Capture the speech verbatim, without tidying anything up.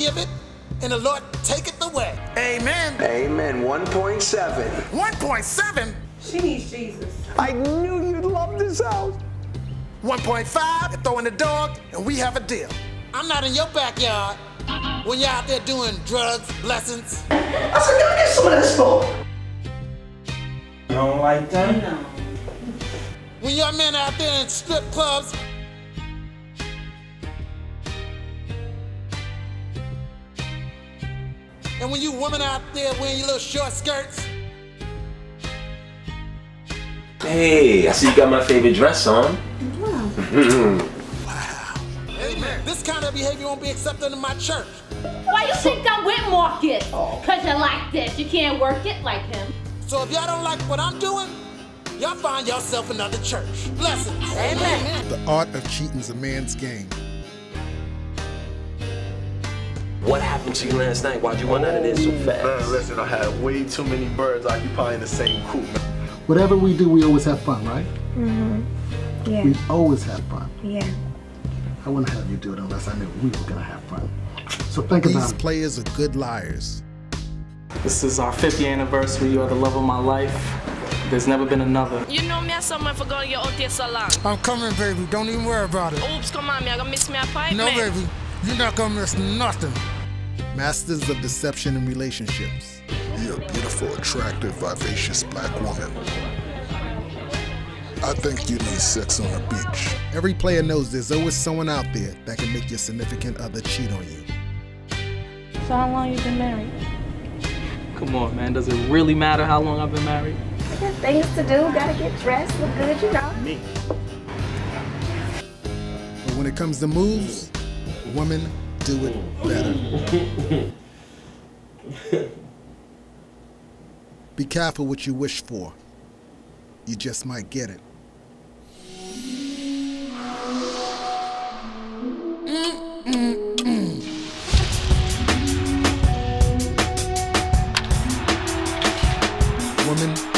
give it, and the Lord taketh away. Amen. Amen. one point seven. one point seven? She needs Jesus. I knew you'd love this house. one point five, throw in the dog, and we have a deal. I'm not in your backyard when you're out there doing drugs, blessings. I said, can I get some of this for? You don't like that? No. When your men out there in strip clubs, and when you women out there wearing your little short skirts. Hey, I see you got my favorite dress on. Wow. Wow. Amen. This kind of behavior won't be accepted in my church. Why you think I'm with Marcus? Oh. Cause you like this. You can't work it like him. So if y'all don't like what I'm doing, y'all find yourself another church. Blessings. Amen. The art of cheating's a man's game. What happened to you last night? Why'd you run out of there so fast? Man, listen, I had way too many birds occupying the same coop. Whatever we do, we always have fun, right? Mm-hmm. Yeah. We always have fun. Yeah. I wouldn't have you do it unless I knew we were gonna have fun. So think about it. These players are good liars. This is our fiftieth anniversary. You are the love of my life. There's never been another. You know me as someone for going to your O T salon. I'm coming, baby. Don't even worry about it. Oops, come on, me. I gonna miss me a pipe, no, man. No, baby. You're not gonna miss nothing. Masters of deception and relationships. You're a beautiful, attractive, vivacious black woman. I think you need sex on the beach. Every player knows there's always someone out there that can make your significant other cheat on you. So how long you been married? Come on, man. Does it really matter how long I've been married? I got things to do. Gotta get dressed, look good, you know. Me. But when it comes to moves, women do it better. Be careful what you wish for. You just might get it. Mm-mm-mm. Woman.